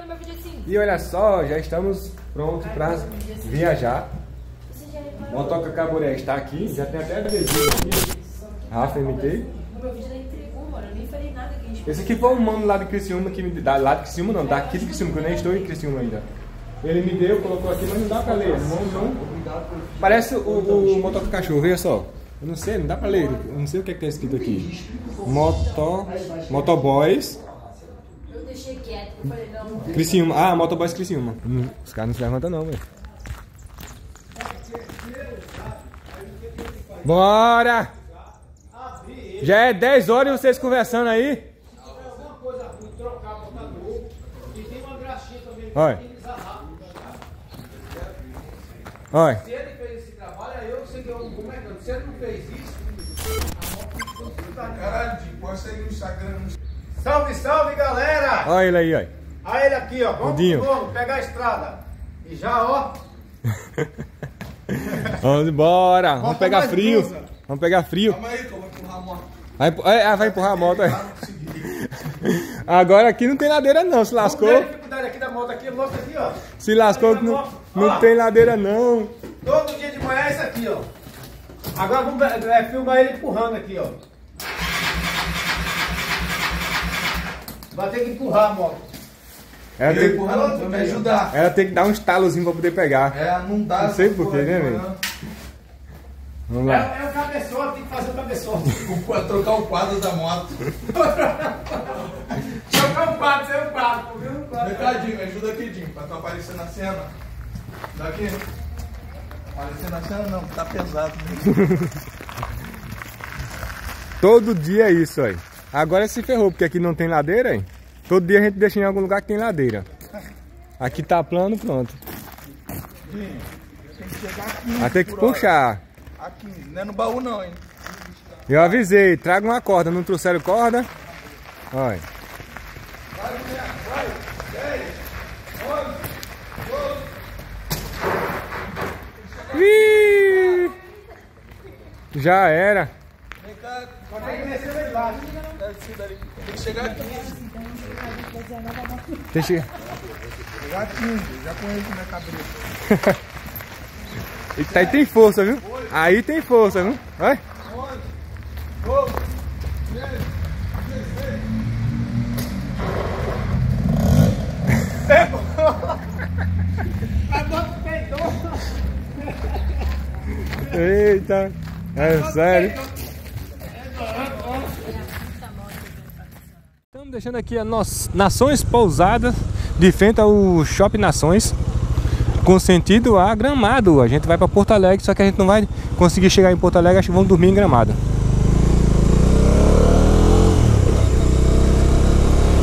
no meu vídeo assim. E olha só, já estamos prontos para viajar. Motoca Caburé está aqui, já tem até adesivo aqui. Rafa, MT. No meu vídeo ela entregou, mano, eu nem falei nada que a gente... Esse aqui foi um mano lá de Criciúma que me deu. Lá de Criciúma não, daqui de Criciúma, que eu nem estou em Criciúma ainda. Ele me deu, colocou aqui, mas não dá pra ler. Parece o motoca cachorro, veja só. Eu não sei, não dá pra ler, eu não sei o que é que tá escrito aqui. Motoboys. Eu deixei quieto, eu falei não. Criciúma, ah, Motoboys Criciúma. Os caras não se levantam não, velho. Bora! Já é 10 horas e vocês conversando aí? Olha. Olha. Se ele fez esse trabalho, eu não sei como é que... Se ele não fez isso... Caralho, pode sair no Instagram... Salve, salve, galera! Olha ele aí, olha. Olha ele aqui, ó. Vamos pegar a estrada. E já, ó... Vamos embora, bota, vamos pegar frio. Blusa. Vamos pegar frio. Calma aí, que eu vou empurrar a moto. Vai empurrar a moto. Agora aqui não tem ladeira não, se lascou. Vamos ver a dificuldade aqui da moto aqui, mostra aqui, ó. Se lascou, não tem ladeira não. Todo dia de manhã é isso aqui, ó. Agora vamos filmar ele empurrando aqui, ó. Vai ter que empurrar a moto. Ela tem que ajudar. Ela tem que dar um estalozinho pra poder pegar. É, não dá. Não sei porquê, né, velho? Vamos lá. É o cabeçote, tem que fazer o cabeçote. Trocar o quadro da moto. Trocar o quadro, você é o quadro, viu? Recadinho, ajuda aqui, Dinho, pra tu aparecer na cena. Daqui. Aparecer na cena não, tá pesado. Né? Todo dia é isso aí. Agora se ferrou, porque aqui não tem ladeira, hein? Todo dia a gente deixa em algum lugar que tem ladeira. Aqui tá plano, pronto. Vai ter que puxar. A 15, não é no baú não, hein? Eu avisei, traga uma corda, não trouxeram corda? Olha. Vai, vai, 10, 11, 12. Já era. Vem cá, pode descer lá embaixo. Tem que chegar a 15. Deixa eu... Já tinha, já conheço minha cabeça. Aí tem força, viu? Aí tem força, viu? Vai! 11, 12, 13, 16. É bom! A moto peidou! Eita! É sério! Estamos deixando aqui a nossa Nações Pousada, de frente ao Shopping Nações, com sentido a Gramado. A gente vai para Porto Alegre, só que a gente não vai conseguir chegar em Porto Alegre, acho que vamos dormir em Gramado.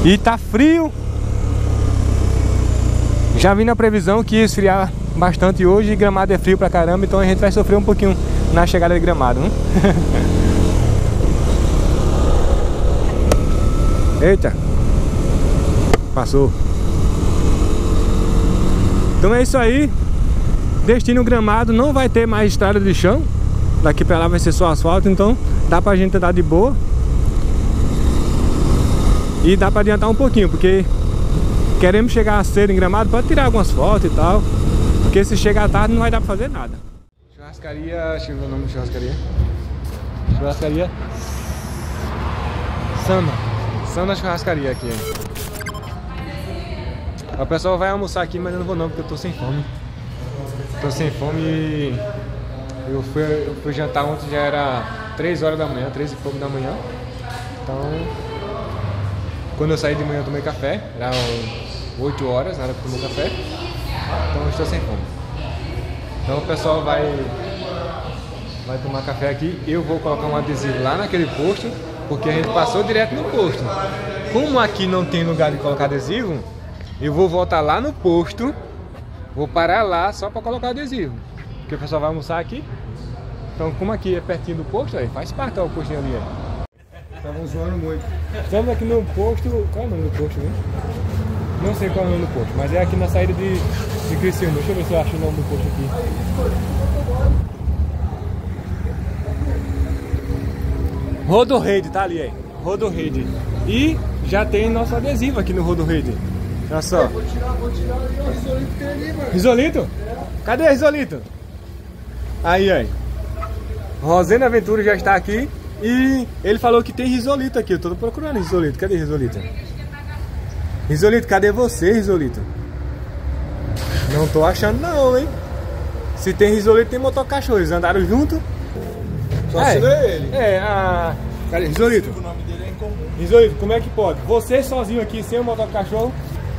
E tá frio. Já vi na previsão que ia esfriar bastante hoje, e Gramado é frio pra caramba, então a gente vai sofrer um pouquinho na chegada de Gramado, né? Eita, passou. Então é isso aí. Destino Gramado, não vai ter mais estrada de chão. Daqui pra lá vai ser só asfalto, então dá pra gente andar de boa. E dá pra adiantar um pouquinho, porque queremos chegar cedo em Gramado pra tirar algumas fotos e tal. Porque se chegar tarde não vai dar pra fazer nada. Churrascaria, deixa eu ver o nome da churrascaria. Churrascaria Sama. Na churrascaria aqui. O pessoal vai almoçar aqui, mas eu não vou não, porque eu tô sem fome. Tô sem fome e eu fui jantar ontem, já era 3 horas da manhã, 3 e pouco da manhã. Então, quando eu saí de manhã eu tomei café, era 8 horas, nada pra tomar café. Então eu estou sem fome. Então o pessoal vai tomar café aqui. Eu vou colocar um adesivo lá naquele posto, porque a gente passou direto no posto. Como aqui não tem lugar de colocar adesivo, eu vou voltar lá no posto, vou parar lá só para colocar adesivo, porque o pessoal vai almoçar aqui. Então como aqui é pertinho do posto, aí faz parte, ó, o postinho ali. Estavam zoando muito. Estamos aqui no posto, qual é o nome do posto, né? Não sei qual é o nome do posto, mas é aqui na saída de Criciúma. Deixa eu ver se eu acho o nome do posto aqui. Rodo Rede, tá ali aí, Rodo Rede. E já tem nosso adesivo aqui no Rodo Rede. Olha só. Vou tirar ali, ó, o risolito que tem ali, mano. Risolito? É. Cadê o risolito? Aí. Rosena Aventura já está aqui e ele falou que tem risolito aqui. Eu tô procurando risolito. Cadê risolito? Risolito, cadê você, risolito? Não tô achando não, hein? Se tem risolito, tem motocachorro. Eles andaram junto. Só é ele. É, a... Cadê risolito? O nome dele é incomum. Risolito, como é que pode? Você sozinho aqui, sem o motocachorro?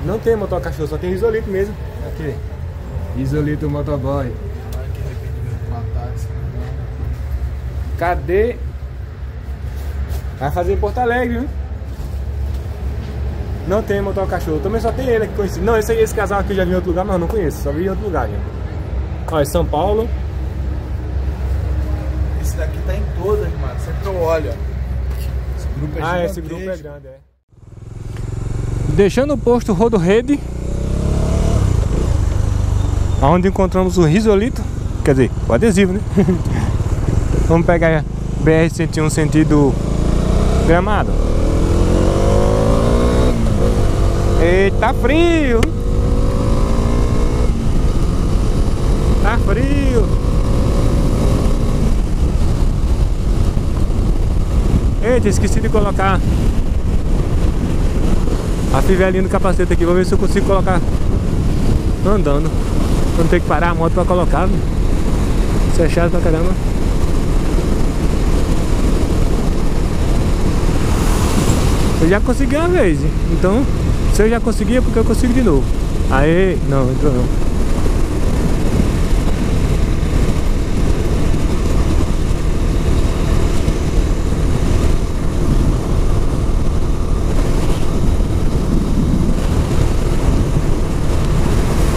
Não tem motocachorro, só tem risolito mesmo. Aqui. Risolito motoboy. Cadê? Vai fazer em Porto Alegre, viu? Não tem motocachorro. Também só tem ele aqui conhecido. Não, esse casal aqui eu já vi em outro lugar, mas eu não conheço. Só vi em outro lugar, já. Ó, é São Paulo. Esse daqui tá em todas, mano. Sempre eu olho, ó. Esse grupo é gigante. Ah, esse grupo é grande, é. Deixando o posto Rodo Rede, onde encontramos o risolito. Quer dizer, o adesivo, né? Vamos pegar a BR-101 sentido Gramado. Eita, frio! Tá frio! Eita, esqueci de colocar a fivelinha do capacete aqui. Vou ver se eu consigo colocar andando. Não tem que parar a moto pra colocar, né? Isso é chato pra caramba. Eu já consegui uma vez, então se eu já consegui é porque eu consigo de novo. Aê, não, entrou não.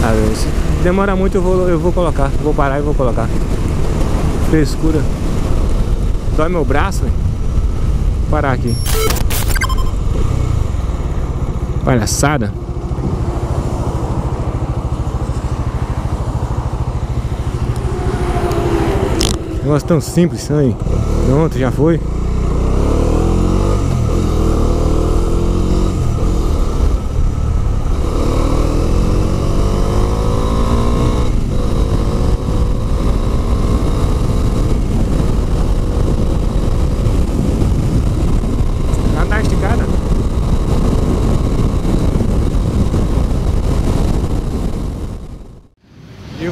Ah, se demora muito eu vou colocar, vou parar e vou colocar. Frescura. Dói meu braço, hein? Vou parar aqui. Palhaçada. Negócio tão simples aí. Pronto, já foi.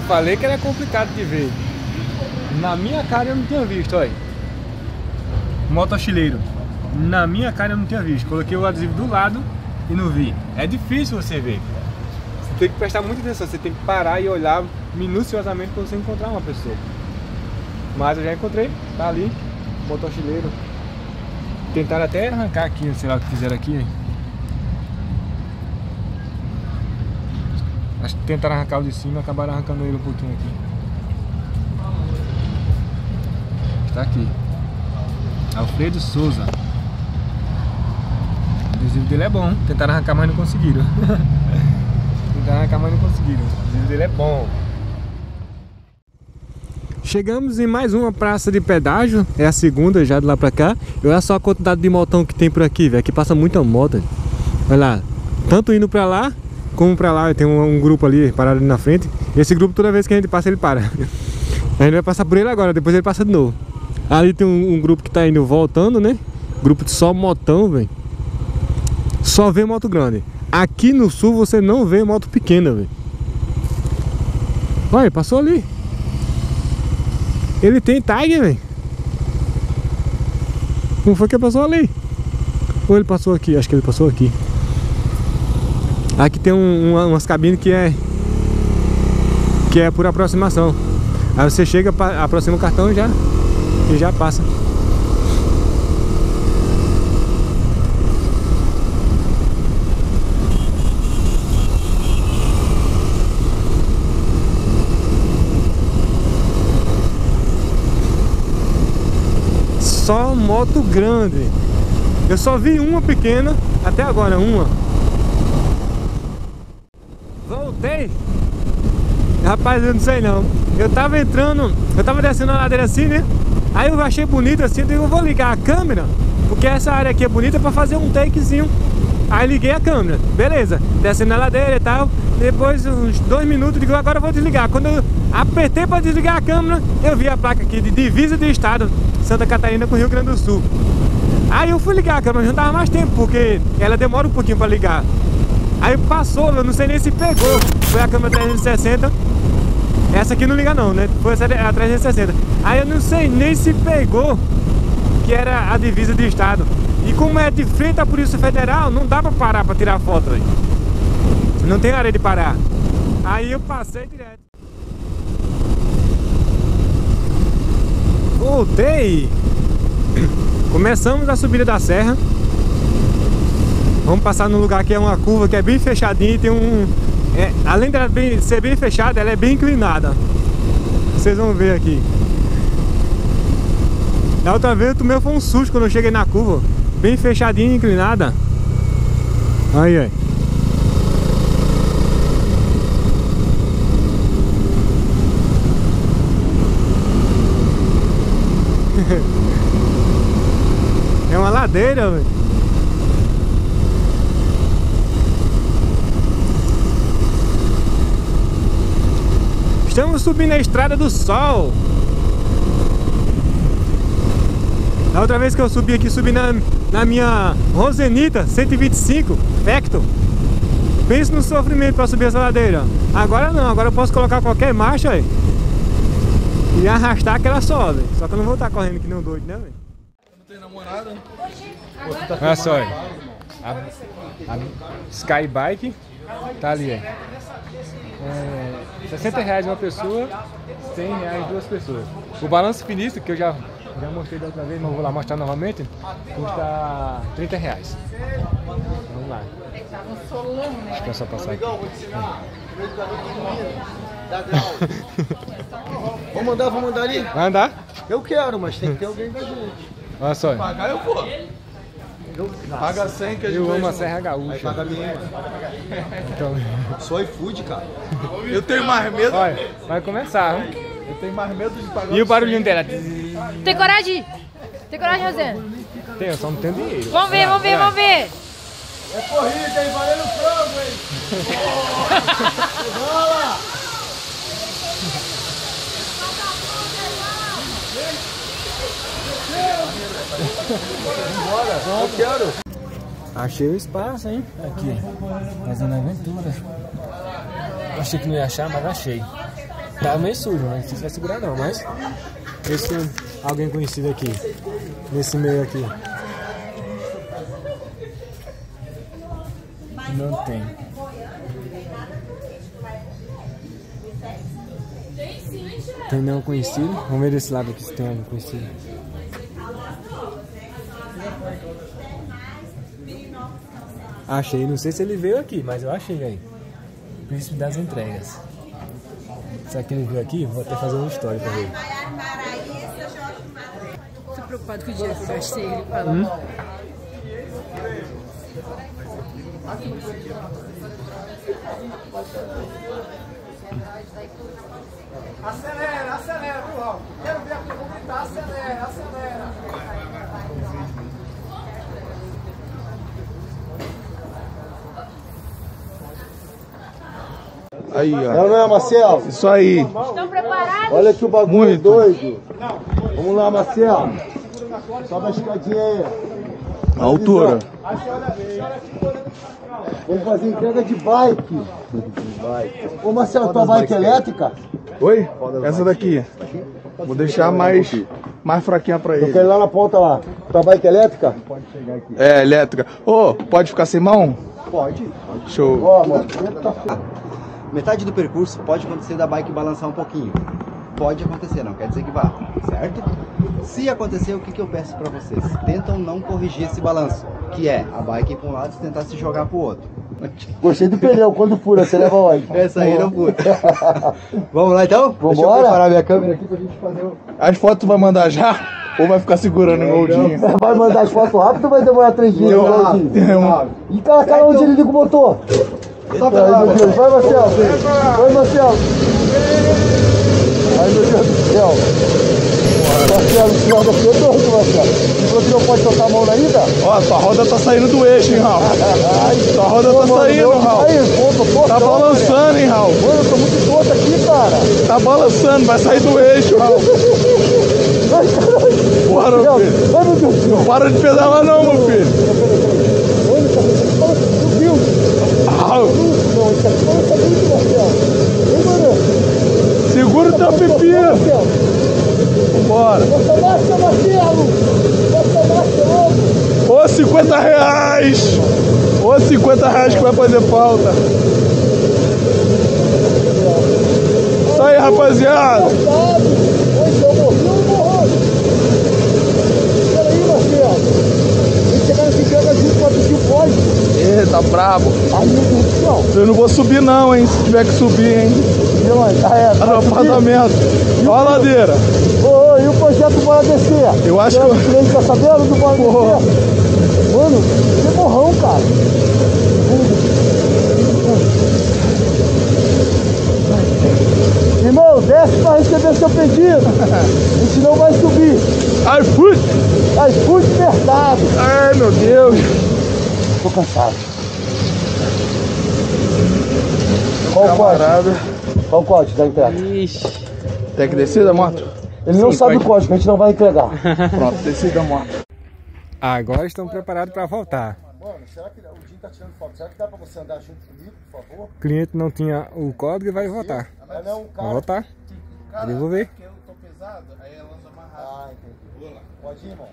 Falei que era complicado de ver. Na minha cara eu não tinha visto, olha. Motochileiro. Na minha cara eu não tinha visto. Coloquei o adesivo do lado e não vi. É difícil você ver. Você tem que prestar muita atenção. Você tem que parar e olhar minuciosamente para você encontrar uma pessoa. Mas eu já encontrei. Tá ali. Motochileiro. Tentaram até arrancar aqui, sei lá o que fizeram aqui. Acho que tentaram arrancar o de cima e acabaram arrancando ele um pouquinho aqui. Está aqui. Alfredo Souza. O adesivo dele é bom. Tentaram arrancar, mas não conseguiram. Tentaram arrancar, mas não conseguiram. O adesivo dele é bom. Chegamos em mais uma praça de pedágio. É a segunda já de lá pra cá. Olha só a quantidade de motão que tem por aqui, velho. Aqui passa muita moto. Olha lá. Tanto indo pra lá... Como pra lá, tem um grupo ali, parado ali na frente. Esse grupo, toda vez que a gente passa, ele para. A gente vai passar por ele agora, depois ele passa de novo. Ali tem um grupo que tá indo voltando, né? Grupo de só motão, velho. Só vê moto grande. Aqui no sul você não vê moto pequena, velho. Olha, passou ali. Ele tem Tiger, velho. Como foi que passou ali? Ou ele passou aqui? Acho que ele passou aqui. Aqui tem umas cabines que é por aproximação. Aí você chega, aproxima o cartão e já passa. Só moto grande. Eu só vi uma pequena até agora, uma. Voltei? Rapaz, eu não sei não. Eu tava descendo a ladeira assim, né? Aí eu achei bonito assim, eu vou ligar a câmera, porque essa área aqui é bonita pra fazer um takezinho Aí liguei a câmera, beleza, descendo a ladeira e tal. Depois uns 2 minutos, digo, agora eu vou desligar. Quando eu apertei para desligar a câmera, eu vi a placa aqui de divisa do estado Santa Catarina com o Rio Grande do Sul. Aí eu fui ligar a câmera, mas não dava mais tempo, porque ela demora um pouquinho para ligar. Aí passou, eu não sei nem se pegou. Foi a câmera 360. Essa aqui não liga não, né? Foi a 360. Aí eu não sei nem se pegou que era a divisa do estado. E como é de frente à Polícia Federal, não dá pra parar pra tirar foto aí. Não tem área de parar. Aí eu passei direto. Voltei. Começamos a subida da serra. Vamos passar num lugar que é uma curva que é bem fechadinha e tem um... além dela ser bem fechada, ela é bem inclinada. Vocês vão ver aqui. Da outra vez eu tomei um susto quando eu cheguei na curva. Bem fechadinha e inclinada. Aí, aí. É uma ladeira, velho. Estamos subindo a Estrada do Sol. A outra vez que eu subi aqui, subi na minha Rosenita 125 Factor. Pensa no sofrimento para subir essa ladeira. Agora não, agora eu posso colocar qualquer marcha aí e arrastar que ela sobe. Só que eu não vou estar correndo que nem um doido, né, velho? Não tem namorada? Olha só, a Sky Bike tá ali, R$60 uma pessoa, R$100 duas pessoas. O balanço finito, que eu já mostrei da outra vez, mas vou lá mostrar novamente, custa R$30. Vamos lá. Acho que é só passar aqui. Vou mandar ali? Vai andar? Eu quero, mas tem que ter alguém da gente. Olha só. Se pagar eu vou. Paga 100 que a gente vai. Eu amo a Serra Gaúcha. Aí paga minha. Então... Só iFood, cara. Eu tenho mais medo. Olha, vai começar, hein? Eu tenho mais medo de pagar. E o barulhinho dela? Tem coragem? Tem coragem, Rosena? Tem, eu só não tenho dinheiro. Vamos ver, vamos ver, vamos ver. É corrida, hein? Valendo frango, hein? Vamos lá! Bora, eu quero. Achei o espaço, hein? Aqui, Rosena Aventura. Achei que não ia achar, mas achei. Tá meio sujo, né? Não sei se vai segurar não, mas... Esse é alguém conhecido aqui. Nesse meio aqui. Não tem. Tem não conhecido. Vamos ver desse lado aqui se tem alguém conhecido. Achei, não sei se ele veio aqui, mas eu achei aí. Príncipe das Entregas. Será que ele veio aqui? Vou até fazer uma história pra ver. Tô preocupado com o dinheiro que eu gastei ele pra lá. Acelera, acelera, Bruno. Quero ver a pergunta, acelera, acelera. Aí, ó. Não, não é, Marcelo? Isso aí. Estão preparados? Olha que o bagulho muito doido. Vamos lá, Marcelo. Sobe a escadinha aí. A altura. Vamos fazer entrega de bike. Ô, Marcelo, tua bike elétrica? Oi? Essa daqui. Vou deixar mais fraquinha pra ele. Eu quero ir lá na ponta lá. Tua bike elétrica? Pode chegar aqui. É, elétrica. Ô, pode ficar sem mão? Pode. Show. Ó, mano. Metade do percurso pode acontecer da bike balançar um pouquinho. Pode acontecer, não quer dizer que vá, certo? Se acontecer, o que eu peço para vocês? Tentam não corrigir esse balanço, que é a bike ir para um lado e tentar se jogar para o outro. Gostei do pneu, quando fura, você leva onde? Essa aí não fura. Vamos lá então? Vamos embora? Deixa eu preparar minha câmera aqui pra gente fazer o... As fotos tu vai mandar já? Ou vai ficar segurando o moldinho? Vai mandar as fotos rápido ou vai demorar 3 dias? E tá cara onde ele liga o motor? Vai, Marcelo! Vai, Marcelo! Ai, meu Deus do céu! Marcelo, o sinal da pedroso, Marcelo. E você não pode tocar a mão na ida? Ó, sua roda tá saindo do eixo, hein, Raul? Sua roda tá saindo, Raul. Tá balançando, hein, Raul? Mano, eu tô muito torto aqui, cara. Tá balançando, vai sair do eixo, Raul. Ai, caralho. Bora, meu filho. Ai, meu Deus do céu. Não para de pedalar não, meu filho. Olha, cara, meu Deus. Raul. Não, esse aqui não tá muito, Marcelo. Segura o teu pipi. Bora. Nossa marcha, Marcelo. Nossa marcha, ô, R$50. Ô, R$50 que vai fazer falta. Isso aí, rapaziada. Espera aí, Marcelo. Tem que chegar nesse canto aqui pra pedir o código. Eita, brabo. Ai, meu Deus do céu. Eu não vou subir não, hein. Se tiver que subir, hein. Tá no apartamento. Olha a ladeira. Ô, e o projeto Bora Descer? Eu acho que... O cliente tá sabendo do Bora Descer? Mano, você é borrão, cara. Irmão, desce pra receber seu pedido. A gente não vai subir. iFood! iFood Mercado. Ai, meu Deus. Tô cansado. Qual o código? Qual o código da entrega? Ixi. Tem que descer da moto? Ele não sabe o código, a gente não vai entregar. Pronto, desci da moto. Agora estão preparados para voltar. Mano, será que o Dinho tá tirando foto? Será que dá para você andar junto comigo, por favor? O cliente não tinha o código e vai voltar. Mas não, cara. Vai voltar. Cara, eu vou ver. Porque eu tô pesado, aí ela anda amarrada. Ah, entendi. Vou lá. Pode ir, irmão.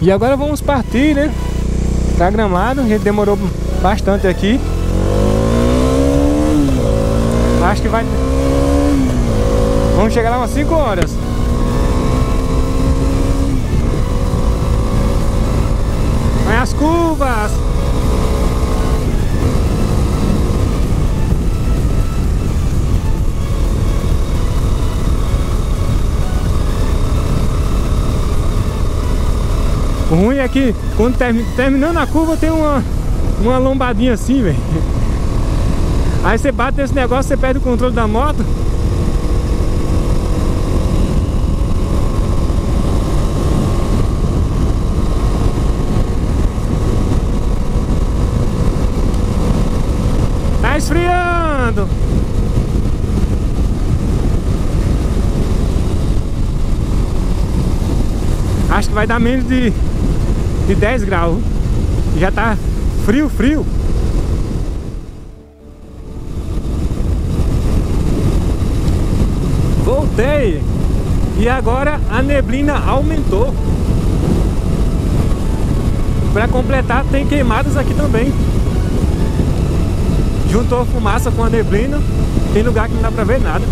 E agora vamos partir, né? Pra Gramado, a gente demorou bastante aqui. Acho que vai... Vamos chegar lá umas 5 horas. Vai as curvas! O ruim é que quando terminando a curva tem uma lombadinha assim, velho. Aí você bate nesse negócio, você perde o controle da moto. Tá esfriando! Acho que vai dar menos de 10 graus. Já tá frio, frio. Voltei. E agora a neblina aumentou. Para completar, tem queimadas aqui também. Juntou fumaça com a neblina. Tem lugar que não dá para ver nada.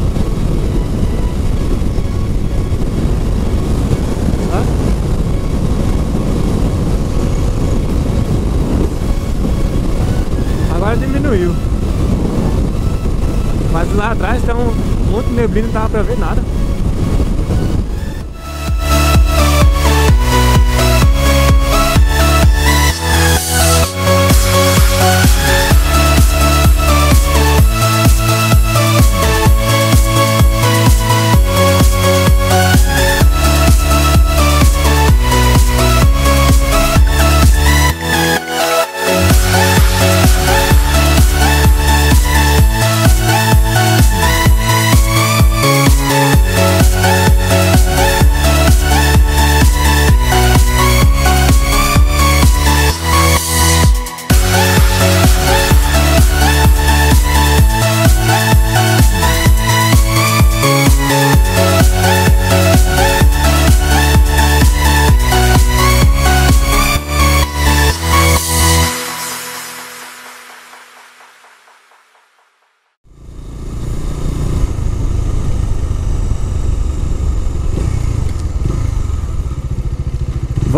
Diminuiu, mas lá atrás tem um monte de neblina, não dava pra ver nada.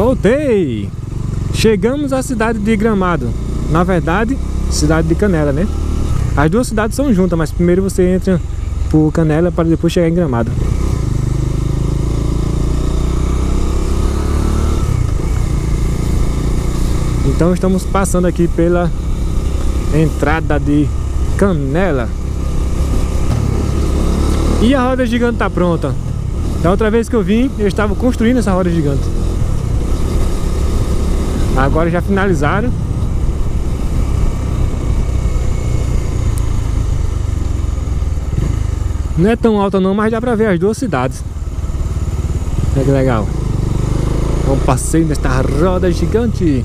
Voltei! Chegamos à cidade de Gramado. Na verdade, cidade de Canela, né? As duas cidades são juntas, mas primeiro você entra por Canela para depois chegar em Gramado. Então estamos passando aqui pela entrada de Canela. E a roda gigante está pronta. Da outra vez que eu vim, eu estava construindo essa roda gigante. Agora já finalizaram. Não é tão alta não, mas dá pra ver as duas cidades. Olha que legal. É um passeio nesta roda gigante.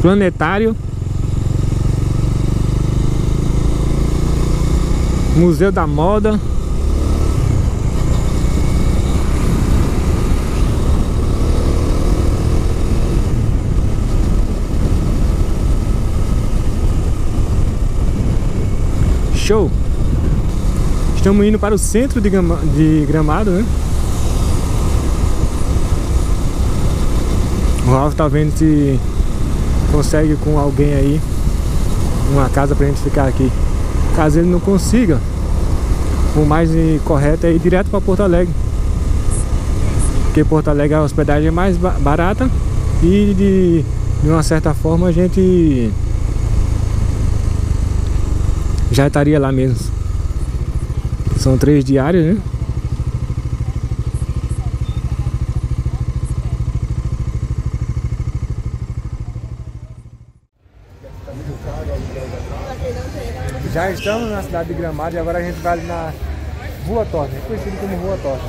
Planetário. Museu da Moda. Show! Estamos indo para o centro de Gramado, né? O Ralf tá vendo se consegue com alguém aí uma casa pra gente ficar aqui. Caso ele não consiga, o mais correto é ir direto para Porto Alegre, porque Porto Alegre a hospedagem é mais barata e de uma certa forma a gente já estaria lá mesmo. São 3 diárias, né? Já estamos na cidade de Gramado e agora a gente vai ali na Rua Torta, conhecida como Rua Torta.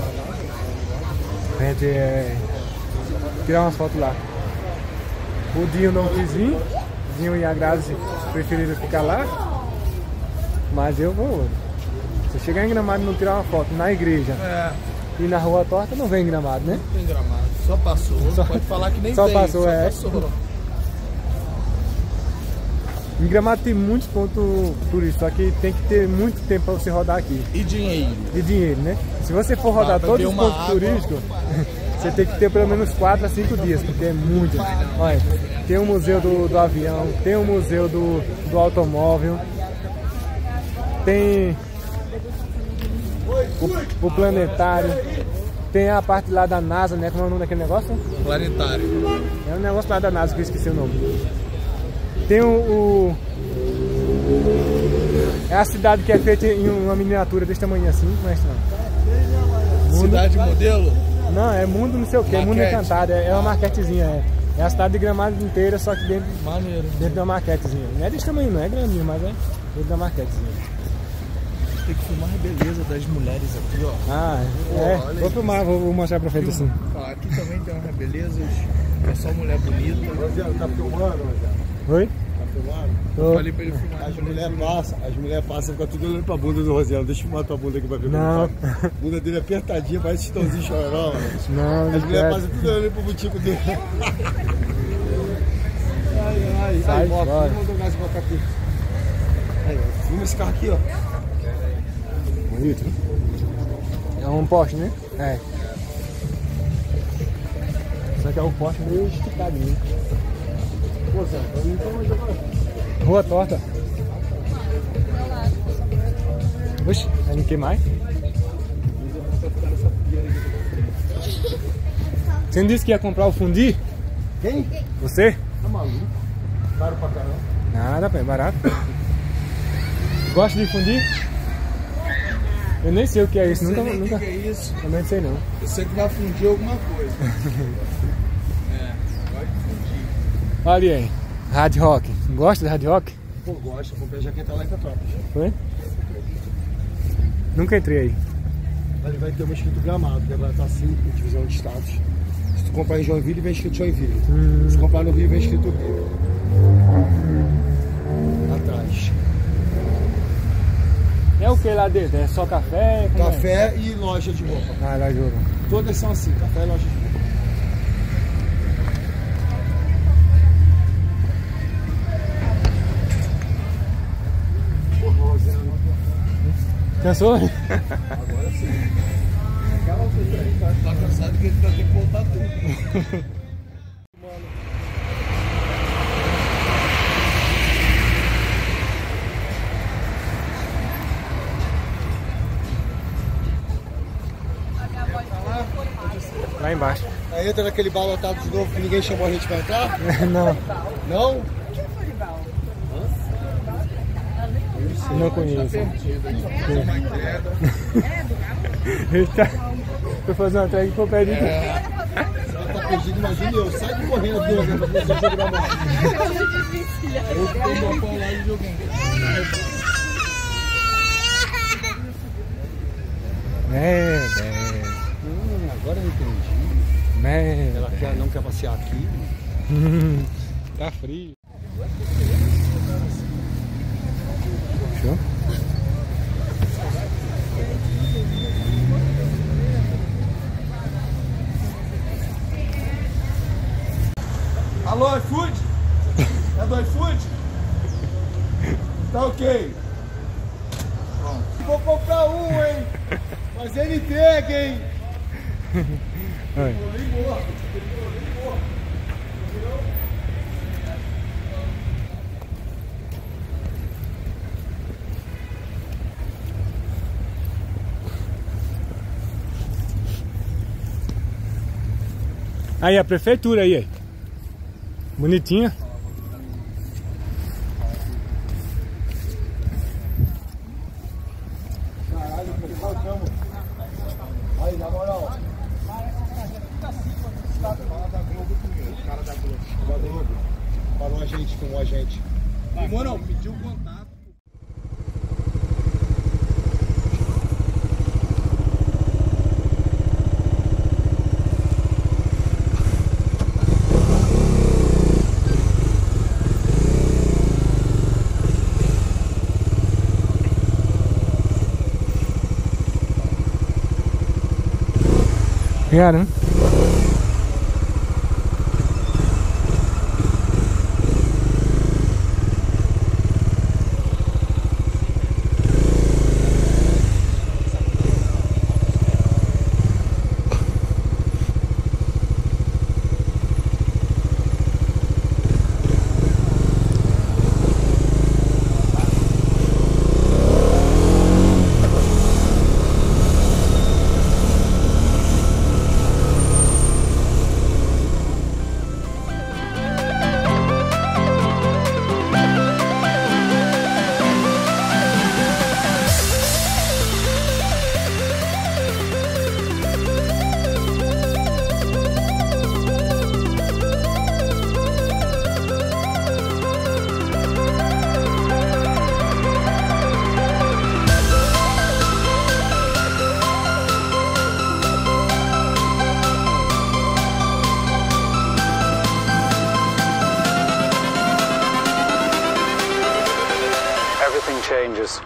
A gente tirar umas fotos lá. O Dinho não quis vir, o Dinho e a Grazi preferiram ficar lá. Mas eu vou. Se eu chegar em Gramado e não tirar uma foto na igreja e na Rua Torta, não vem em Gramado, né? Não vem em Gramado, só passou. Só, pode falar que nem só tem, passou, só é. Passou. Em Gramado tem muitos pontos turísticos, só que tem que ter muito tempo para você rodar aqui. E dinheiro. E dinheiro, né? Se você for rodar todos os pontos turísticos, você tem que ter pelo menos 4 a 5 dias, porque é muito. Olha, tem o museu do avião, tem o museu do automóvel. Tem o planetário, tem a parte lá da NASA, né? Como é o nome daquele negócio? Planetário. É um negócio lá da NASA que eu esqueci o nome. Tem é a cidade que é feita em uma miniatura desse tamanho assim, mas não. Cidade modelo? Não, é mundo não sei o que, é Mundo Encantado, é uma maquetezinha, é a cidade de Gramado inteira, só que dentro da maquetezinha. Não é desse tamanho não, é grandinho, mas é dentro da maquetezinha. Tem que filmar a beleza das mulheres aqui, ó. Ah, é. Vou filmar, vou mostrar pra frente assim. Ah, aqui também tem umas belezas. É só mulher bonita. Rogério, tá filmando, Rogério? Oi? Tá filmando? Eu falei pra ele filmar. As mulheres passam, ficam tudo olhando pra bunda do Rogério. Deixa eu filmar tua bunda aqui pra ver. Não. A bunda dele é apertadinha, parece estãozinho chorão. Não, as mulheres passam tudo olhando pro butico dele. Ai, ai. Sai, bora. Filma esse carro aqui, ó. É um poste, né? É. Só que é um poste meio esticadinho. Rua Torta. Oxi, aí não tem mais? Você não disse que ia comprar o fundi? Quem? Você? Tá maluco? Caro pra caramba. Nada, pé, barato. Gosta de fundir? Eu nem sei o que é isso, nunca. O que é isso? Também não sei não. Eu sei que vai fundir alguma coisa. É, vai fundir. Olha aí, Hard Rock. Gosta de Hard Rock? Pô, gosto. Vou pegar quem tá lá e tá top. Foi? Nunca entrei aí. Ali vai ter uma escrito Gramado, que agora tá 5, divisão de status. Se tu comprar em Joinville, vem escrito Joinville. Se comprar no Rio, vem escrito Rio. Atrás. É o que lá dentro? É só café? Café e loja de roupa. Ah, loja de roupa. Todas são assim, café e loja de roupa. Cansou? Agora sim. Tá cansado que ele vai ter que voltar tudo. Lá embaixo. Aí entra naquele bar lotado de novo que ninguém chamou a gente pra entrar? Não. Não? O que é Floribal? Eu não conheço. Ele tá... Tô fazendo uma traga pro pé de... Ela tá perdido, imagina eu. Sai correndo aqui, né? Pra começar a jogar mais. Eu tô com a lá e jogando. Agora eu entendi. Man, ela quer, não quer passear aqui. Tá frio. Show? Alô, iFood? É do iFood? Tá ok. Pronto. Vou comprar um, hein? Mas ele entrega, hein? Oi. Aí a prefeitura aí, bonitinha. Cara, changes.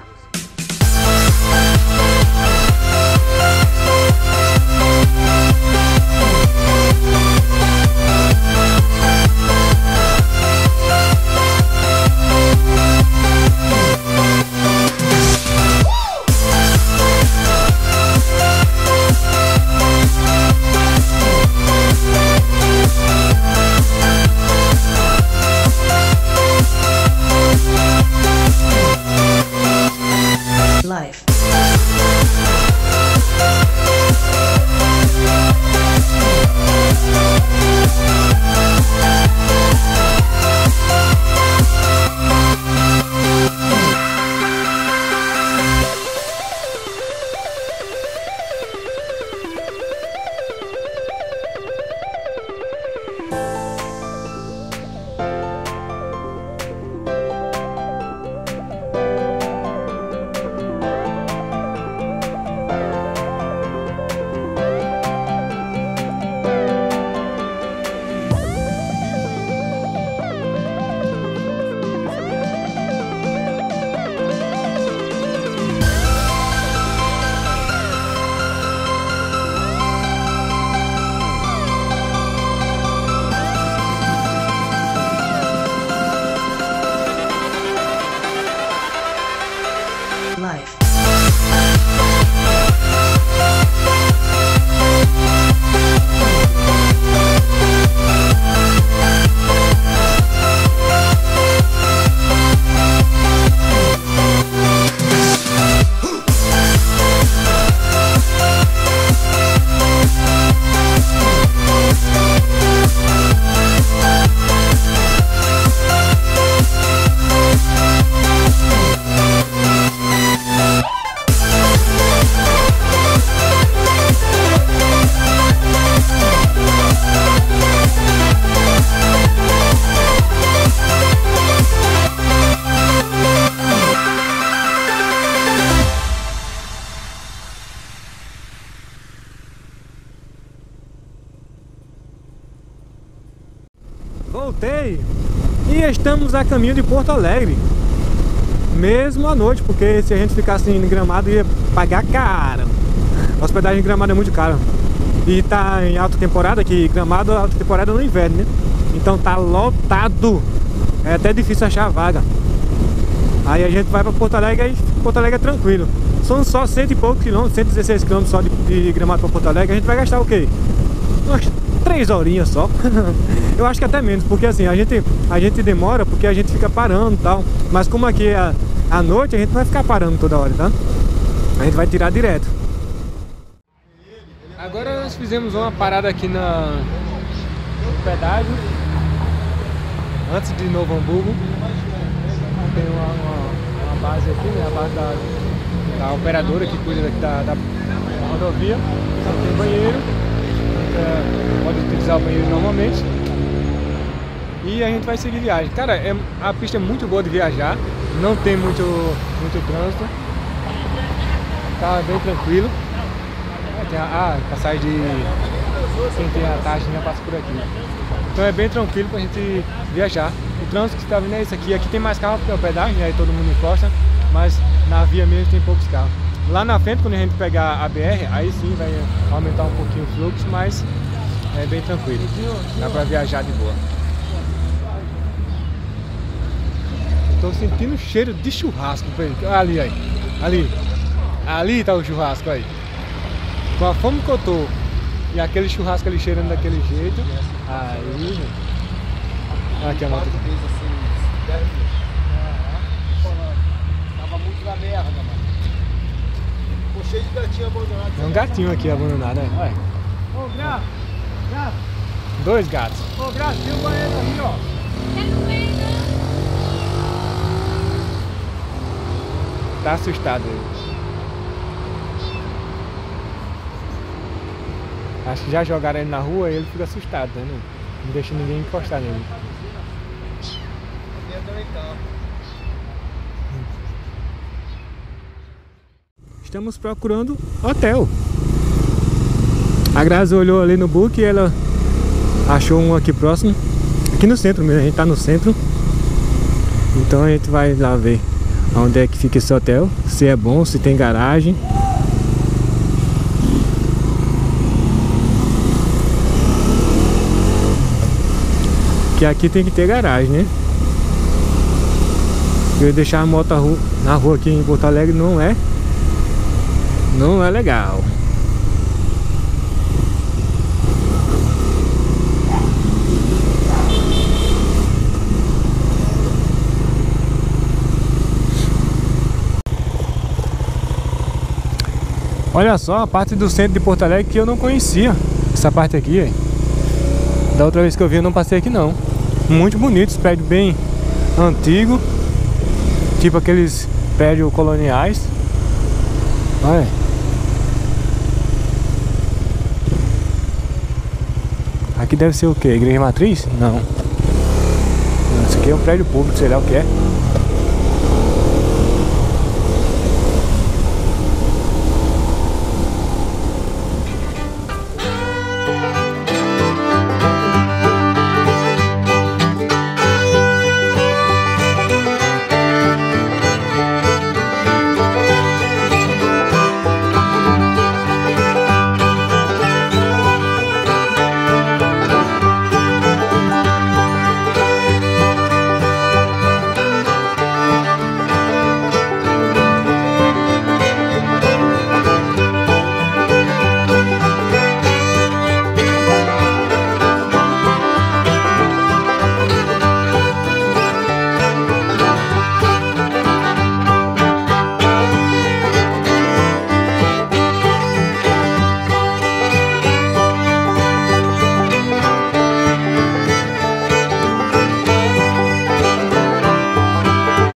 voltei e estamos a caminho de Porto Alegre, mesmo à noite, porque se a gente ficasse em Gramado ia pagar caro. A hospedagem em Gramado é muito cara. E tá em alta temporada, que Gramado é alta temporada no inverno, né? Então tá lotado. É até difícil achar a vaga. Aí a gente vai pra Porto Alegre e Porto Alegre é tranquilo. São só 100 e poucos quilômetros, 116 quilômetros só de Gramado pra Porto Alegre. A gente vai gastar o quê? Umas 3 horinhas só. Eu acho que até menos, porque assim, a gente demora porque a gente fica parando e tal. Mas como aqui é à noite, a gente não vai ficar parando toda hora, tá? A gente vai tirar direto. Agora nós fizemos uma parada aqui no pedágio, antes de Novo Hamburgo. Tem uma base aqui, né? A base da operadora que cuida da rodovia. Então tem banheiro, pode utilizar o banheiro normalmente. E a gente vai seguir viagem. Cara, a pista é muito boa de viajar, não tem muito trânsito, tá bem tranquilo. Tem passagem de quem tem a taxa já passa por aqui. Então é bem tranquilo pra gente viajar. O trânsito que você tá vendo é isso aqui. Aqui tem mais carro porque é o pedágio, aí todo mundo encosta, mas na via mesmo tem poucos carros. Lá na frente, quando a gente pegar a BR, aí sim vai aumentar um pouquinho o fluxo, mas é bem tranquilo. Dá pra viajar de boa. Estou sentindo o cheiro de churrasco. Ali, aí. Ali tá o churrasco aí. Com a fome que eu tô e aquele churrasco ali cheirando daquele jeito, aí... Aqui a moto. Tava muito na merda, mano. Cheio de gatinho abandonado. É um gatinho aqui abandonado, né? Olha. Ô, Graça! Dois gatos. Ô, Graça, tem um banheiro ali, ó. Tá assustado ele. Acho que já jogaram ele na rua e ele fica assustado, né? Não deixa ninguém encostar nele. Estamos procurando hotel. A Grazi olhou ali no book e ela achou um aqui próximo. Aqui no centro mesmo, a gente tá no centro. Então a gente vai lá ver onde é que fica esse hotel, se é bom, se tem garagem. Que aqui tem que ter garagem, né? Eu deixar a moto na rua aqui em Porto Alegre não é legal. Olha só a parte do centro de Porto Alegre que eu não conhecia. Essa parte aqui, da outra vez que eu vi eu não passei aqui não. Muito bonito, esse prédio bem antigo, tipo aqueles prédios coloniais. Olha. Aqui deve ser o que? Igreja Matriz? Não. Isso aqui é um prédio público, sei lá o que é.